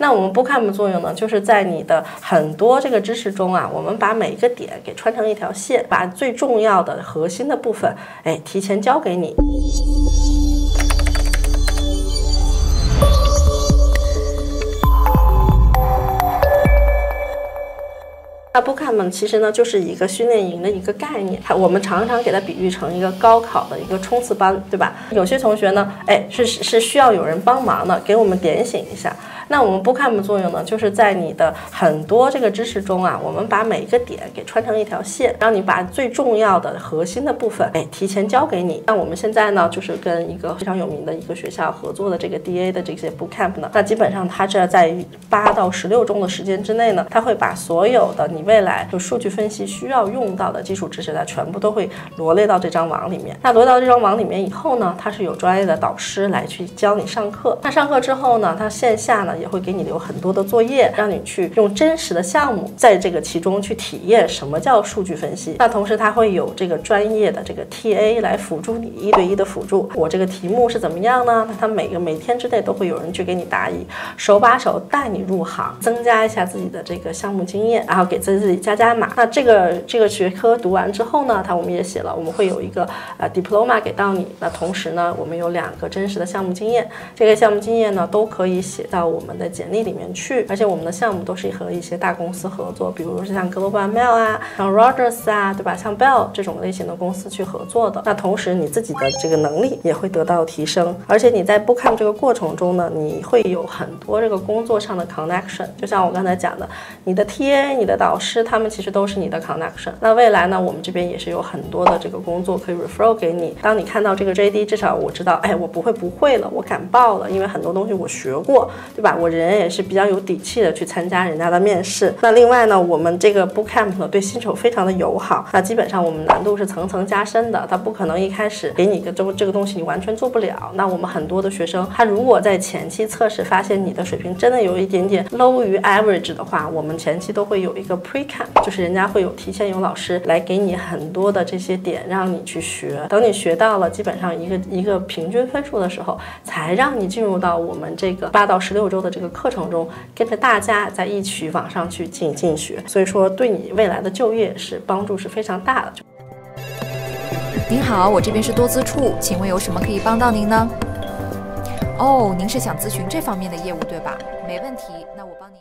那我们 Bootcamp 的作用呢，就是在你的很多这个知识中啊，我们把每一个点给穿成一条线，把最重要的核心的部分，提前教给你。 那 Bootcamp 其实呢，就是一个训练营的一个概念。我们常常给它比喻成一个高考的一个冲刺班，对吧？有些同学呢，是需要有人帮忙的，给我们点醒一下。那我们 Bootcamp 的作用呢，就是在你的很多这个知识中啊，我们把每一个点给穿成一条线，让你把最重要的核心的部分，提前教给你。那我们现在呢，就是跟一个非常有名的一个学校合作的这个 DA 的这些 Bootcamp 呢，那基本上它是在8到16周的时间之内呢，它会把所有的你未来就数据分析需要用到的基础知识，它全部都会罗列到这张网里面。那罗列到这张网里面以后呢，它是有专业的导师来去教你上课。那上课之后呢，它线下呢也会给你留很多的作业，让你去用真实的项目在这个其中去体验什么叫数据分析。那同时它会有这个专业的这个 TA 来辅助你1对1的辅助。我这个题目是怎么样呢？那它每天之内都会有人去给你答疑，手把手带你入行，增加一下自己的这个项目经验，然后给自己加码。那这个学科读完之后呢，我们也写了，我们会有一个diploma 给到你。那同时呢，我们有2个真实的项目经验，这个项目经验呢都可以写到我们的简历里面去。而且我们的项目都是和一些大公司合作，比如说像 Global Mail 啊，像 Rogers 啊，对吧？像 Bell 这种类型的公司去合作的。那同时你自己的这个能力也会得到提升，而且你在 Bootcamp 这个过程中呢，你会有很多这个工作上的 connection。就像我刚才讲的，你的 TA、你的导师他们其实都是你的 connection。那未来呢，我们这边也是有很多的这个工作可以 refer 给你。当你看到这个 JD， 至少我知道，我不会了，我敢报了，因为很多东西我学过，对吧？我人也是比较有底气的去参加人家的面试。那另外呢，我们这个 Bootcamp 对新手非常的友好。那基本上我们难度是层层加深的，它不可能一开始给你一个这个东西你完全做不了。那我们很多的学生，他如果在前期测试发现你的水平真的有一点点 low 于 average 的话，我们前期都会有一个 Pre-camp， 就是人家会有提前有老师来给你很多的这些点让你去学，等你学到了基本上一个平均分数的时候，才让你进入到我们这个8到16周的这个课程中，跟着大家在一起往上去进学，所以说对你未来的就业是帮助是非常大的。您好，我这边是多资处，请问有什么可以帮到您呢？哦，您是想咨询这方面的业务对吧？没问题，那我帮您。